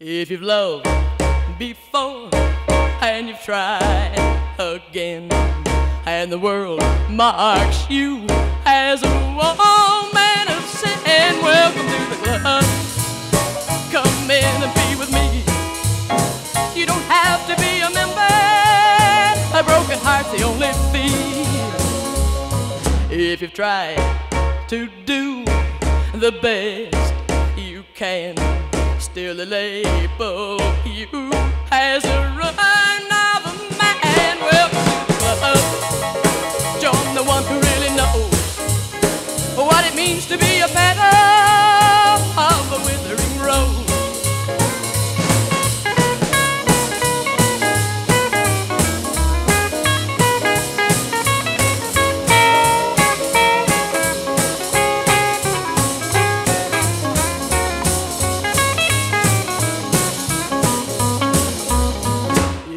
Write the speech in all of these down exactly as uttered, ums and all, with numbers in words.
If you've loved before and you've tried again, and the world marks you as a woman of sin, welcome to the club. Come in and be with me. You don't have to be a member. A broken heart's the only fee. If you've tried to do the best you can, still they label you as a run of a man. Well, uh, join the one who really knows what it means to be a petal of a withering rose.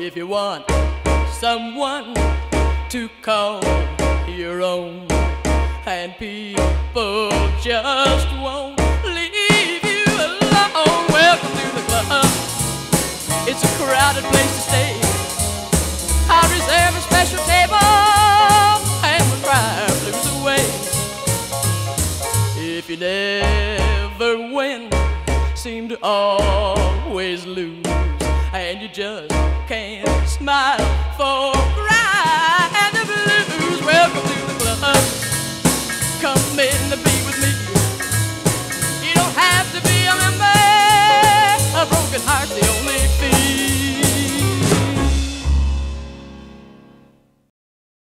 If you want someone to call your own, and people just won't leave you alone, welcome to the club. It's a crowded place to stay. I'll reserve a special table and we'll cry our blues away. If you never win, seem to always lose, and you just can't smile for cry and the blues. Welcome to the club. Come in the